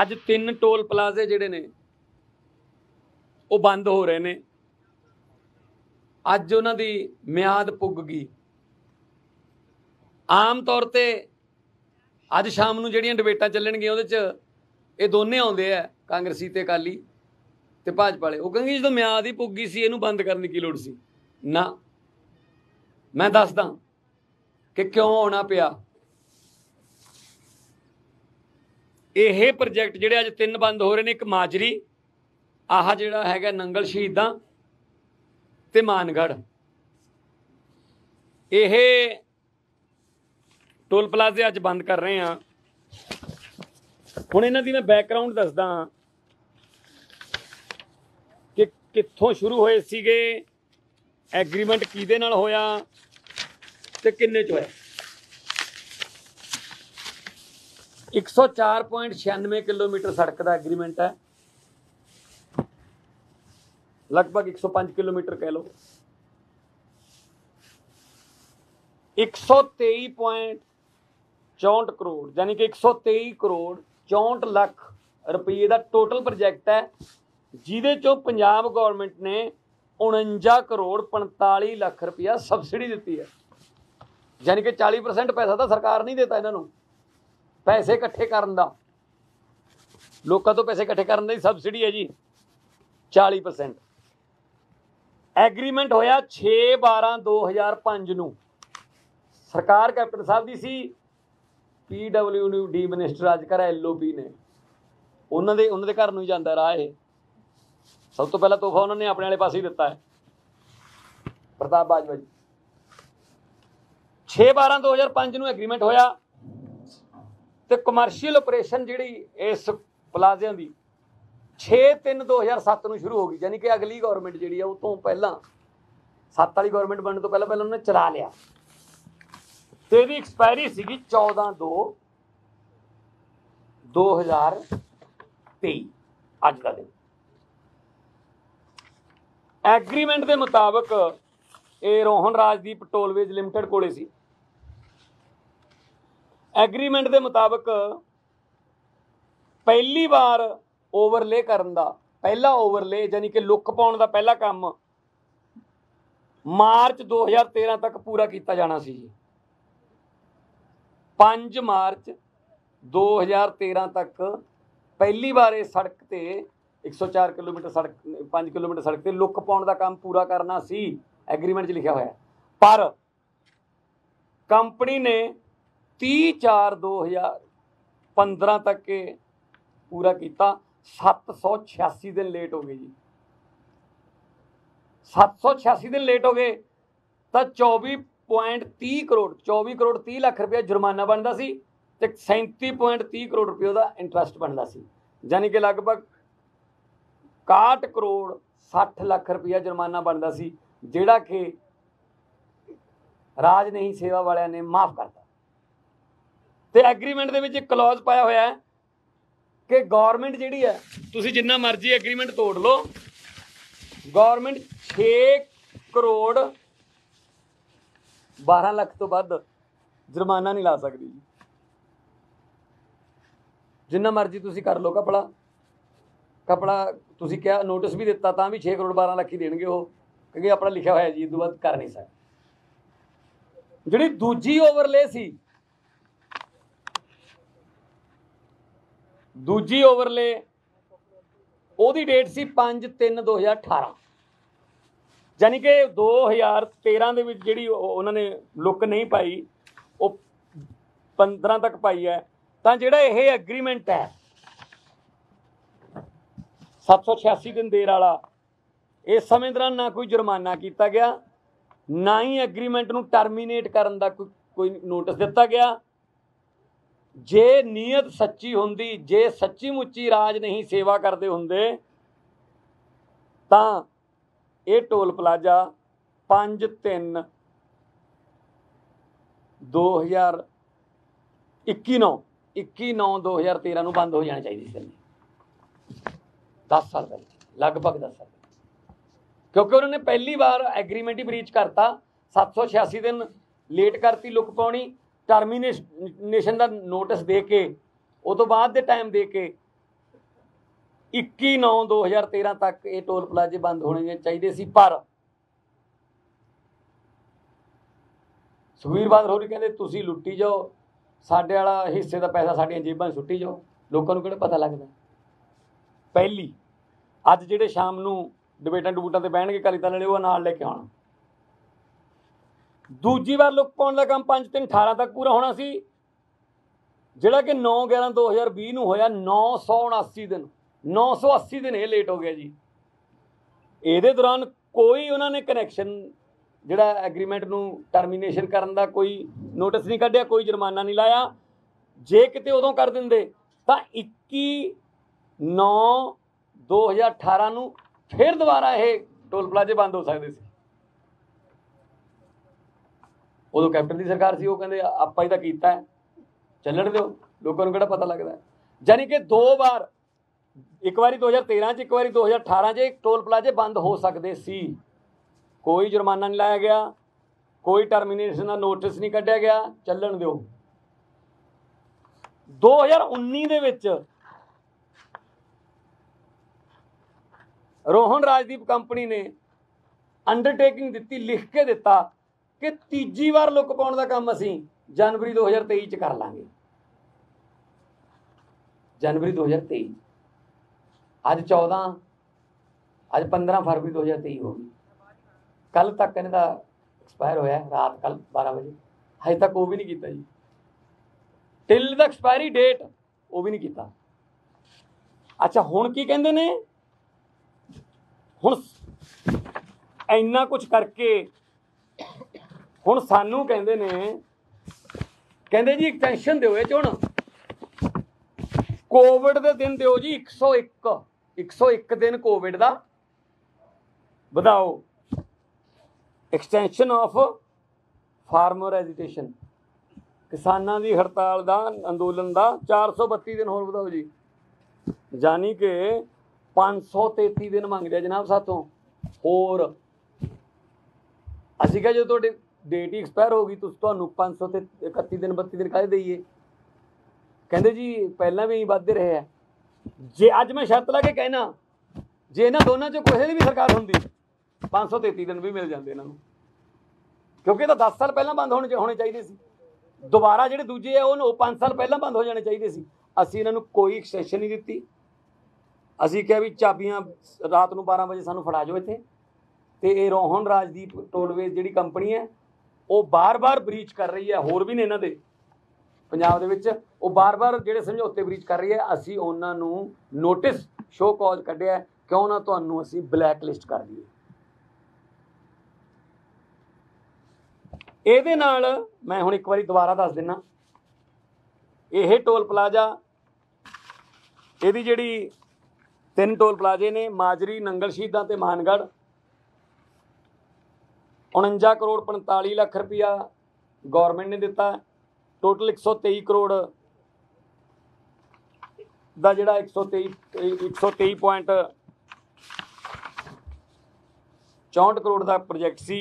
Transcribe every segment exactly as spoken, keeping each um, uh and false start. ਅੱਜ तीन टोल प्लाजे ਜਿਹੜੇ ਨੇ ਉਹ ਬੰਦ ਹੋ ਰਹੇ ਨੇ। ਅੱਜ ਉਹਨਾਂ ਦੀ ਮਿਆਦ ਪੁੱਗ ਗਈ। ਆਮ ਤੌਰ ਤੇ ਅੱਜ ਸ਼ਾਮ ਨੂੰ ਜਿਹੜੀਆਂ ਡਿਬੇਟਾਂ ਚੱਲਣਗੀਆਂ ਉਹਦੇ 'ਚ ਇਹ ਦੋਨੇ ਆਉਂਦੇ ਆ, ਕਾਂਗਰਸੀ ਤੇ ਅਕਾਲੀ ਤੇ ਭਾਜਪਾ ਵਾਲੇ। ਉਹ ਕਹਿੰਗੇ ਜਦੋਂ ਮਿਆਦ ਹੀ ਪੁੱਗ ਗਈ ਸੀ ਇਹਨੂੰ ਬੰਦ ਕਰਨ ਦੀ ਕੀ ਲੋੜ ਸੀ। ਨਾ, ਮੈਂ ਦੱਸਦਾ ਕਿ ਕਿਉਂ ਆਉਣਾ ਪਿਆ। ਇਹ ਪ੍ਰੋਜੈਕਟ ਜਿਹੜੇ ਅੱਜ ਤਿੰਨ ਬੰਦ ਹੋ ਰਹੇ ਨੇ, ਇੱਕ ਮਾਜਰੀ, ਆਹ ਜਿਹੜਾ ਹੈਗਾ ਨੰਗਲ ਸ਼ਹੀਦਾਂ ਤੇ ਮਾਨਗੜ੍ਹ, ਇਹ ਟੋਲ ਪਲਾਜ਼ੇ ਅੱਜ ਬੰਦ ਕਰ ਰਹੇ ਆ। ਹੁਣ ਇਹਨਾਂ ਦੀ ਮੈਂ ਬੈਕਗ੍ਰਾਉਂਡ ਦੱਸਦਾ ਕਿ ਕਿੱਥੋਂ ਸ਼ੁਰੂ ਹੋਏ ਸੀਗੇ, ਐਗਰੀਮੈਂਟ ਕਿਹਦੇ ਨਾਲ ਹੋਇਆ ਤੇ ਕਿੰਨੇ ਚ ਹੋਇਆ। एक सौ चार पॉइंट छियानवे किलोमीटर सड़क का एग्रीमेंट है, लगभग एक सौ पाँच किलोमीटर कह लो। एक सौ तेईस पॉइंट चौंसठ करोड़ यानी कि एक सौ तेईस करोड़ चौंसठ लाख रुपये का टोटल प्रोजेक्ट है, जिदे चो पंजाब गवर्नमेंट ने उनंजा करोड़ पैंतालीस लाख रुपया सबसिडी दी है। यानी कि चालीस परसेंट पैसा तो सरकार नहीं देता इन्हों, पैसे इकट्ठे करने का, लोगों तो पैसे इकट्ठे करने की सबसिडी है जी चालीस परसेंट। एग्रीमेंट होया छे बारह दो हज़ार पाँच नूं, सरकार कैप्टन साहब की सी, पी डबल्यू डी मिनिस्टर अजक एल ओ पी ने, उन्होंने उन्होंने घर में जाता राह। ये सब तो पहला तोहफा उन्होंने अपने वाले पास ही दिता है, प्रताप बाजवा जी। छे बारह दो हज़ार पाँच नूं एग्रीमेंट होया। कमर्शियल ऑपरेशन जी इस प्लाजिया की छे तीन दो हज़ार सत्त में शुरू हो गई, यानी कि अगली गौरमेंट जी उस तो पहला सत्त वाली गौरमेंट बनने तो पहले पहले उन्हें चला लिया। तो यदि एक्सपायरी सी चौदह दो दो हज़ार तेई अज का दिन। एग्रीमेंट के मुताबिक ये रोहन राजदीप टोलवेज लिमिटेड कोले सी। एग्रीमेंट के मुताबिक पहली बार ओवरले करन दा पहला ओवरले यानी कि लुक पाउण दा पहला काम मार्च दो हज़ार तेरह तक पूरा किया जाना सी। पाँच मार्च दो हज़ार तेरह तक पहली बार ये सड़क ते एक सौ चार किलोमीटर सड़क पाँच किलोमीटर सड़क ते लुक पाउण दा काम पूरा करना सी, एग्रीमेंट च लिखा होया। पर कंपनी ने तीह चार दो हज़ार पंद्रह तक के पूरा किया, सत्त सौ छियासी दिन लेट हो गए जी। सत्त सौ छियासी दिन लेट हो गए तो चौबी पॉइंट तीह करोड़ चौबी करोड़ तीह लाख रुपया जुर्माना बनता सी, तो सैंती पॉइंट तीह करोड़ रुपये का इंट्रस्ट बनता सी। यानी कि लगभग इकसठ करोड़ साठ लाख रुपया जुर्माना बनता सी, जिहड़ा कि राज नहीं सेवा वालियां ने माफ़ करता। तो एग्रीमेंट के विच क्लॉज पाया होया है कि गौरमेंट जिहड़ी है तुसी जिन्ना मर्जी एग्रीमेंट तोड़ लो, गौरमेंट छे करोड़ बारह लाख तो वध जुर्माना नहीं ला सकती। जिन्ना मर्जी तुसी कर लो, कपड़ा कपड़ा तुसी क्या नोटिस भी दिता तां भी छे करोड़ बारह लाख ही देणगे वो, क्योंकि अपना लिखा होया जी, इदों वध कर नहीं सकदे। जिहड़ी दूजी ओवरले सी, दूजी ओवरले ओदी डेट सी पाँच तीन दो हज़ार अठारह, यानी कि दो हज़ार तेरह दे विच जिहड़ी उन्होंने लुक नहीं पाई वो पंद्रह तक पाई है। तो जिहड़ा यह एग्रीमेंट है सत्त सौ छियासी दिन देर वाला, इस समय दौरान ना कोई जुर्माना किया गया, ना ही एग्रीमेंट नूं टर्मीनेट करन दा कोई कोई नोटिस दिता गया। जे नीयत सच्ची होंदी, जे सच्ची मुच्ची राज नहीं सेवा करते होंदे तां ये टोल प्लाजा पाँच तीन दो हज़ार इक्की नौ इक्की नौ दो हज़ार तेरह नूं बंद हो जाना चाहिए। दस साल पहले, लगभग दस साल पहले, क्योंकि उन्होंने पहली बार एग्रीमेंट ही ब्रीच करता, सत्त सौ छियासी दिन लेट करती लुक पाउणी, टर्मीनेशन का नोटिस दे के, उस तो बाद टाइम दे के इक्की नौ दो हज़ार तेरह तक ये टोल प्लाजे बंद होने चाहिए सी, पर सुखबीर बादल होरी कहते तुसी लुट्टी जाओ, साडे वाला हिस्से का पैसा साडियां जेबां सुट्टी जाओ, लोगों को पता लगता। पहली अज जेडे शाम नूं डिबेटां डबूटां ते बहणगे अकाली दल वाले, वो नाल लेके आउण। दूजी बार लुक पाउण दा काम पंज तीन अठारह तक पूरा होना सी, जिहड़ा कि नौ ग्यारह दो हज़ार बीस नूं होया। नौ सौ उनासी दिन नौ सौ अस्सी दिन ये लेट हो गया जी। ये दौरान कोई उन्होंने कनैक्शन जिहड़ा एग्रीमेंट नूं टर्मीनेशन करन दा कोई नोटिस नहीं कढ़िया, कोई जुर्माना नहीं लाया। जे किते उदों कर दिंदे तां इक्की नौ दो हज़ार अठारह नूं फिर दोबारा ये टोल प्लाजे बंद हो सकदे सी। उदों कैप्टन की सरकार सी, वो कहंदे आपां ही तां कीता, चलण दिओ, लोकां नूं किहड़ा पता लगदा। जानी कि दो बार, एक बारी दो हज़ार तेरह च, एक बारी दो हज़ार अठारह च टोल प्लाजे बंद हो सकते सी। कोई जुर्माना नहीं लाया गया, कोई टर्मीनेशन का नोटिस नहीं कढ़िया गया, चलन दो। दो हज़ार उन्नीस दे विच रोहन राजदीप कंपनी ने अंडरटेकिंग दिती, लिख के दिता कि तीजी बार लुक पाउण दा काम असीं जनवरी दो हज़ार तेई च कर लांगे। जनवरी दो हज़ार तेई अज चौदह अज पंद्रह फरवरी दो हज़ार तेई हो गई। कल तक इनका एक्सपायर होया रात कल बारह बजे, अजे तक वो भी नहीं किया जी। टिल द एक्सपायरी डेट वो भी नहीं किया। अच्छा हुण की कहंदे ने, हुण इन्ना कुछ करके हुण सानू कहंदे ने, कहंदे जी एक्सटेंशन दिओ। ये हुण कोविड दे दिन दिओ जी, एक सौ एक एक सौ एक दिन कोविड दा वधाओ। एक्सटेंशन ऑफ फार्मर एजिटेशन, किसानों की हड़ताल का अंदोलन का चार सौ बत्ती दिन होर बताओ जी। जानी कि पाँच सौ तेती दिन मंग रहा जनाब सातों होर। असी क्या जो तो डेट ही एक्सपायर होगी तो पाँच सौ इकती दिन बत्ती दिन कह देइए। कहते जी पहला भी वादे रहे है जे। अज मैं शर्त ला के कहना, जे इन्होंने दोनों चो किसी की भी सरकार होंगी पाँच सौ तेती दिन भी मिल जाते इन्हों, क्योंकि तो दस साल पहला बंद होने होने चाहिए सी। दोबारा जोड़े दूजे है वो पाँच साल पहला बंद हो जाने चाहिए सी। असी इन्हों कोई एक्सटेंशन नहीं दी। असी क्या भी चाबियां रात को बारह बजे सानू फड़ा जाओ इतने। तो ये रोहन राजदीप टोलवेज जी कंपनी है वो बार बार ब्रीच कर रही है, होर भी ने इन्हों के पंजाब के बार बार जोड़े समझौते ब्रीच कर रही है। असी उन्होंने नोटिस शो कॉज कढ़िया क्यों ना तो असी ब्लैक लिस्ट कर दीए। ਇਹਦੇ ਨਾਲ मैं हुण एक बारी दोबारा दस दिना, यह टोल प्लाजा ਇਹਦੀ ਜਿਹੜੀ तीन टोल प्लाजे ने माजरी नंगल ਸ਼ਹੀਦਾਂ ਤੇ ਮਾਨਗੜ उनंजा करोड़ पैंताली लख रुपया गौरमेंट ने दिता। टोटल एक सौ तेई करोड़ ਦਾ ਜਿਹੜਾ एक सौ तेई एक सौ तेई पॉइंट चौंहठ करोड़ का प्रोजैक्ट सी।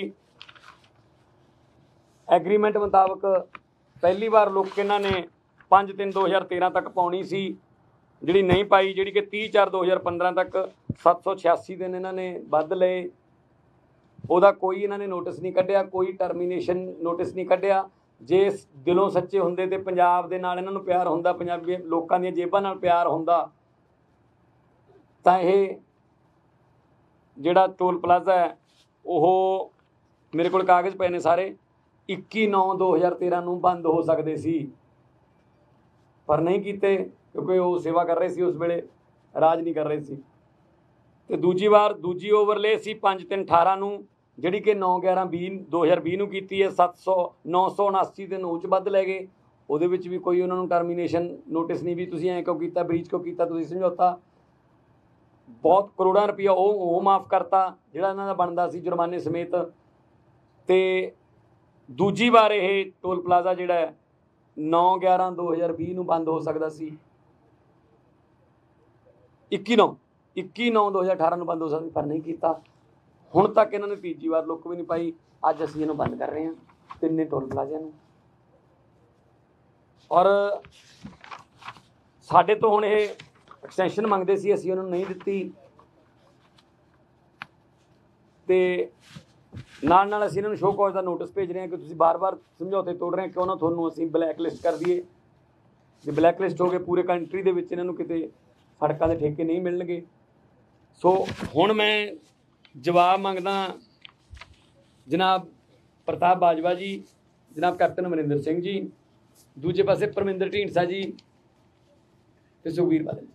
एग्रीमेंट मुताबक पहली बार लोग इन्होंने पाँच तीन दो हज़ार तेरह तक पानी सी, जी नहीं पाई। जी कि तीह चार दो हज़ार पंद्रह तक सत्त सौ छियासी दिन इन्होंने वध लए। वह कोई इन्होंने नोटिस नहीं कढ़िया, कोई टर्मीनेशन नोटिस नहीं कढ़िया। जे दिलों सच्चे होंदे ते पंजाब दे नाल इन्हां नूं प्यार हुंदा, पंजाबी लोकां दीआं जेबां नाल प्यार हुंदा, तां इह जिहड़ा टोल प्लाजा है ओह मेरे कोल कागज़ पए ने सारे इक्की नौ दो हज़ार तेरह नूं बंद हो सकते सी, पर नहीं किते क्योंकि वो सेवा कर रहे सी उस वेले, राज नहीं कर रहे सी। ते दूजी बार दूजी ओवरले सी पाँच तीन अठारह नूं, जिहड़ी कि नौ ग्यारह भी दो हज़ार भी नूं कीती है। सत्त सौ नौ सौ उनासी दिन उच बद लै गए। उहदे विच भी कोई उन्होंने टर्मीनेशन नोटिस नहीं भी तुसीं ऐं क्यों कीता, ब्रीच क्यों कीता तुसीं समझौता। बहुत करोड़ों रुपया वो माफ़ करता जिहड़ा इन्हां दा बनदा सी जुर्माने समेत। ते दूजी बार यह टोल प्लाजा जिहड़ा नौ ग्यारह दो हज़ार भी बंद हो सकता सी। इक्की नौ इक्की नौ दो हज़ार अठारह बंद हो सकता, पर नहीं किया। हुण तक इन्होंने तीजी बार लुक भी नहीं पाई। अज असीं इहनूं बंद कर रहे हैं तिन्ने टोल प्लाजे नूं। और साढ़े तो हुण यह एक्सटेंशन मंगते सी, असीं उन्हां नूं नहीं दित्ती ते नाल नाल असीं इन्हां नूं शो कॉज दा नोटिस भेज रहे हैं कि तुसीं बार बार समझौते तोड़ रहे हैं, क्यों ना तुहानूं असीं ब्लैकलिस्ट कर दीए। जे ब्लैकलिस्ट हो गए पूरे कंट्री दे विच इन्हां नूं किते सड़कां दे ठेके नहीं मिलणगे। सो हुण मैं जवाब मंगदा जनाब प्रताप बाजवा जी, जनाब कैप्टन मनिंदर सिंह जी, दूजे पासे परमिंदर ढींडसा जी तो सुखबीर बादल,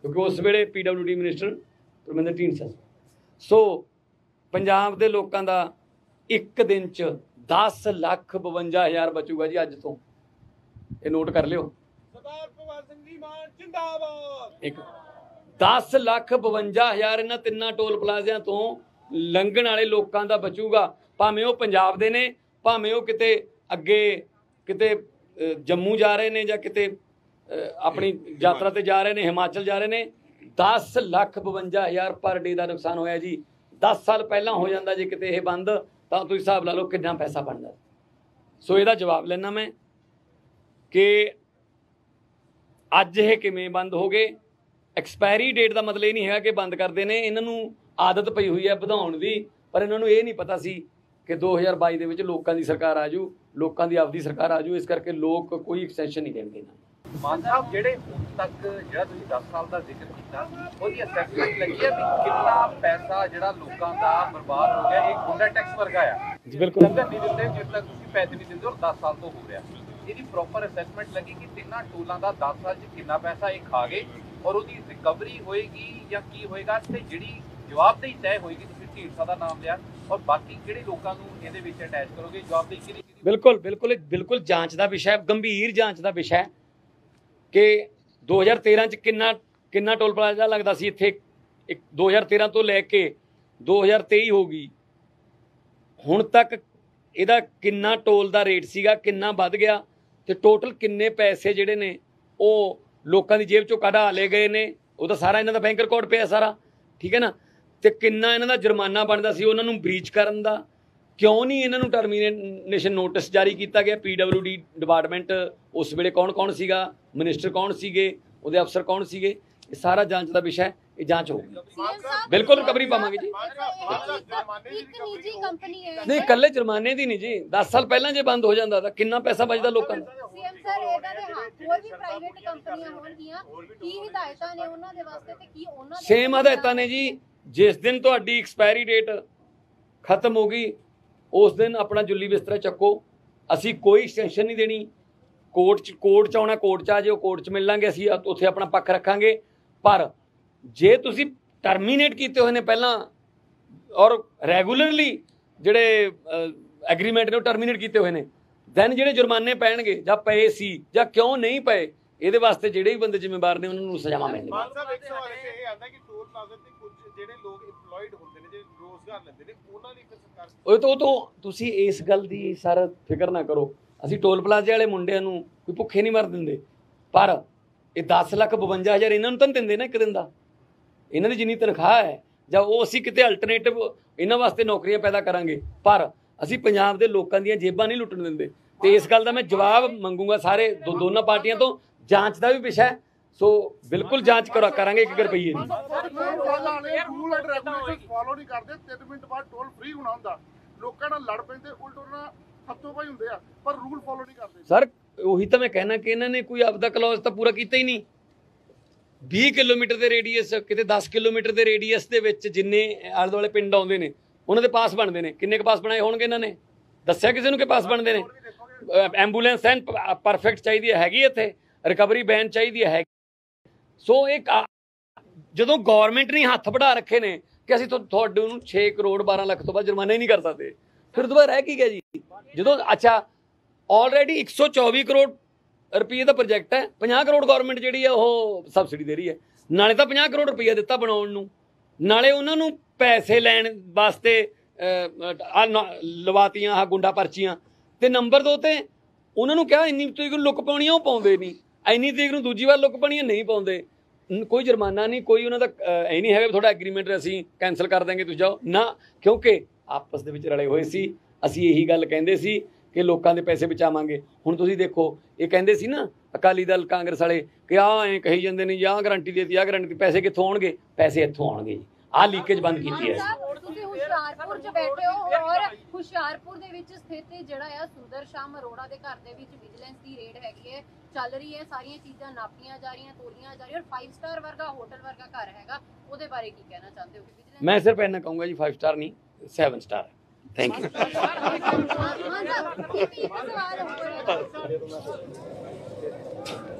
क्योंकि उस वे P W D minister Parminder Dhindsa. So Punjab के लोगों का एक दिन च दस लाख बवंजा हज़ार बचूगा जी, अज तो ये नोट कर लियो। एक दस लाख बवंजा हज़ार इन्होंने तिना टोल प्लाजा तो लंघण वाले लोगों का बचूगा, भावें वो पंजाब दे ने, भावें वो किते अगे किते जम्मू जा रहे हैं, किते अपनी यात्रा ते जा रहे हैं, हिमाचल जा रहे हैं। दस लाख बवंजा हज़ार पर डे का नुकसान होया जी। दस साल पहला हो जाता जे किते ये बंद, तो तुसीं हिसाब ला लो कितना पैसा बनता। सो इहदा जवाब लैना मैं कि अज ये किवें बंद हो गए। एक्सपायरी डेट का मतलब ये नहीं है कि बंद करते हैं, इन्हों आदत पई हुई है वधाउण दी, पर इन्हों ये नहीं पता सी कि दो हज़ार बाई दे विच लोकां दी सरकार आजू, लोकां दी आपदी सरकार आजू, इस करके लोग कोई एक्सटेंशन नहीं देंगे। मान साहब जेड़े तक जेड़ा तुसीं दस साल दा जिक्र कीता, ओहदी असेसमेंट लगी है कि कितना पैसा जेड़ा लोकां दा बर्बाद हो गया, एक गुंडा टैक्स वर्गा आ जी। बिल्कुल लंघण नहीं दिंदे, जिद तक तुसीं पैसे नहीं दिंदे और दस साल तो हो रहा। इहदी प्रॉपर असेसमेंट लगी कि तिन्हां टोलां दा दस साल च कितना पैसा इह खा गए और ओहदी रिकवरी होएगी या की होएगा, ते जिहड़ी जवाबदेही तय होएगी। बिल्कुल बिल्कुल बिल्कुल जांच का विषय, गंभीर जांच का विषय कि दो हज़ार तेरह च किन्ना किन्ना टोल प्लाजा लगता सी इत्थे। दो हज़ार तेरह तो लैके दो हज़ार तेई हो गई हुण तक इहदा किन्ना टोल का रेट सीगा, किन्ना वध गया ते टोटल किन्ने पैसे जिहड़े ने ओह लोकां दी जेब चों कढा ले गए ने। ओह तां सारा इन्हां दा बैंक रिकॉर्ड पिया सारा, ठीक है ना। तो किन्ना इन्हां दा जुर्माना बनदा सी उन्हां नूं ब्रीच करन दा, क्यों नहीं इन्हां नूं टर्मीनेशन नोटिस जारी किया गया। पी डबल्यू डी डिपार्टमेंट उस वेले कौन कौन सीगा, मिनिस्टर कौन सीगे, उहदे अफसर कौन सीगे, ये सारा जांच का विषय, ये जांच होगी। बिल्कुल रिकवरी पावांगे जी। नहीं कल्ले जुर्माने दी नहीं जी, दस साल पहला जो बंद हो जाता तो कितना पैसा बचता लोगों का। सेम हदायतां ने जी, जिस दिन तुहाडी तो एक्सपायरी डेट खत्म हो गई उस दिन अपना जुली बिस्तरा चक्को, असी कोई एक्सटेंशन नहीं देनी। कोर्ट च कोर्ट च आना, कोर्ट च आ जाओ, कोर्ट च मिल लांगे, असी उत्थे अपना पक्ष रखांगे। पर जे तुसी टर्मीनेट कीते होए ने पहला और रैगूलरली जिहड़े एग्रीमेंट ने टर्मीनेट कीते होए ने, दैन जिहड़े जुर्माने पैणगे जां पए सी जां क्यों नहीं पए, ਇਹਦੇ ਵਾਸਤੇ ਜਿਹੜੇ ਵੀ ਬੰਦੇ ਜ਼ਿੰਮੇਵਾਰ ਨੇ ਉਹਨਾਂ ਨੂੰ ਸਜ਼ਾਵਾਂ ਮਿਲਣੀ। ਮਾਨ ਸਾਹਿਬ ਇੱਕ ਸਵਾਲ ਇਹ ਆਉਂਦਾ ਕਿ ਟੋਲ ਪਲਾਜ਼ਾ ਤੇ ਕੁਝ ਜਿਹੜੇ ਲੋਕ ਇੰਪਲੋਇਡ ਹੁੰਦੇ ਨੇ, ਜਿਹੜੇ ਰੋਜ਼ਗਾਰ ਲੈਂਦੇ ਨੇ, ਉਹਨਾਂ ਲਈ ਫਿਰ ਸਰਕਾਰ ਉਹ ਤੋਂ ਤੋਂ ਤੁਸੀਂ ਇਸ ਗੱਲ ਦੀ ਸਰ ਫਿਕਰ ਨਾ ਕਰੋ। ਅਸੀਂ ਟੋਲ ਪਲਾਜ਼ੇ ਵਾਲੇ ਮੁੰਡਿਆਂ ਨੂੰ ਕੋਈ ਭੁੱਖੇ ਨਹੀਂ ਮਰ ਦਿੰਦੇ, ਪਰ ਇਹ ਦਸ ਲੱਖ ਬਵੰਜਾ ਹਜ਼ਾਰ ਇਹਨਾਂ ਨੂੰ ਤਾਂ ਦਿੰਦੇ ਨਾ ਇੱਕ ਦਿਨ ਦਾ, ਇਹਨਾਂ ਦੀ ਜਿੰਨੀ ਤਨਖਾਹ ਹੈ ਜਾਂ ਉਹ ਅਸੀਂ ਕਿਤੇ ਅਲਟਰਨੇਟਿਵ ਇਹਨਾਂ ਵਾਸਤੇ ਨੌਕਰੀਆਂ ਪੈਦਾ ਕਰਾਂਗੇ, ਪਰ ਅਸੀਂ ਪੰਜਾਬ ਦੇ ਲੋਕਾਂ ਦੀਆਂ ਜੇਬਾਂ ਨਹੀਂ ਲੁੱਟਣ ਦਿੰਦੇ। ਤੇ ਇਸ ਗੱਲ ਦਾ ਮੈਂ ਜਵਾਬ ਮੰਗੂੰਗਾ ਸਾਰੇ ਦੋਨਾਂ ਪਾਰਟੀਆਂ ਤੋਂ, जांच का भी विषय। सो बिल्कुल जांच करा करांगे एक रुपये की। सर उही तो मैं कहना कि इन्होंने कोई आपदा कलॉज तो पूरा किया ही नहीं। बीस किलोमीटर के रेडियस कितने दस किलोमीटर के रेडियस के जिन्ने आले दुआले पिंड आउंदे ने उन्होंने पास बनते हैं। किन्ने पास बनाए होणगे इन्हां ने, दस्सिया किसी नूं कि पास बनते हैं? एंबूलेंस एंड परफेक्ट चाहिए हैगी, इत्थे रिकवरी वैन चाहिए है। सो एक जो गौरमेंट ने हथ बढ़ा रखे ने कि असी थोड़े छे करोड़ बारह लाख तो बाद जुर्माना ही नहीं कर सकते, फिर दोबारा रह की गया जी। जो अच्छा ऑलरेडी एक सौ चौबीस करोड़ रुपये का प्रोजैक्ट है, पचास करोड़ गौरमेंट जी सबसिडी दे रही है, नाले तो पचास करोड़ रुपया दिता बनाने, नाले उन्होंने पैसे लैन वास्ते लवातियाँ आह गुंडा पर्चियां। तो नंबर दो तो उन्होंने कहा इन्नी तरीक लुक पानी, वो पाते नहीं, इन्नी तरीक में दूजी बार लुक पानी नहीं पाते। कोई जुर्माना नहीं, कोई उन्होंने यही नहीं है थोड़ा एग्रीमेंट असी कैंसल कर देंगे तुम जाओ ना, क्योंकि आपस दे विच रले हुए सी। असी यही गल कहिंदे सी कि लोगों के पैसे बचावांगे। हुण तुसीं देखो ये कहिंदे सी ना अकाली दल कांग्रेस वाले कि आह ऐ कही जाते हैं जी आह गारंटी देती आह गारंटी पैसे कितों आएंगे पैसे इतों आएंगे जी आह लीकेज बंद की है। ਹੁਸ਼ਿਆਰਪੁਰ ਚ ਬੈਠੇ ਹੋ ਔਰ ਹੁਸ਼ਿਆਰਪੁਰ ਦੇ ਵਿੱਚ ਸਥਿਤ ਜਿਹੜਾ ਆ ਸੁੰਦਰ ਸ਼ਾਮ ਅਰੋੜਾ ਦੇ ਘਰ ਦੇ ਵਿੱਚ ਵਿਜੀਲੈਂਸ ਦੀ ਰੇਡ ਹੈਗੀ ਹੈ ਚੱਲ ਰਹੀ ਹੈ ਸਾਰੀਆਂ ਚੀਜ਼ਾਂ ਨਾਪੀਆਂ ਜਾ ਰਹੀਆਂ ਤੋਲੀਆਂ ਜਾ ਰਹੀਆਂ ਔਰ ਪੰਜ ਸਟਾਰ ਵਰਗਾ ਹੋਟਲ ਵਰਗਾ ਘਰ ਹੈਗਾ ਉਹਦੇ ਬਾਰੇ ਕੀ ਕਹਿਣਾ ਚਾਹੁੰਦੇ ਹੋ ਕਿ ਵਿਜੀਲੈਂਸ ਮੈਂ ਸਿਰਫ ਇਹਨਾਂ ਕਹੂੰਗਾ ਜੀ ਪੰਜ ਸਟਾਰ ਨਹੀਂ ਸੱਤ ਸਟਾਰ ਥੈਂਕ ਯੂ। ਹਾਂ ਜੀ ਇੱਕ ਸਵਾਲ ਹੋਰ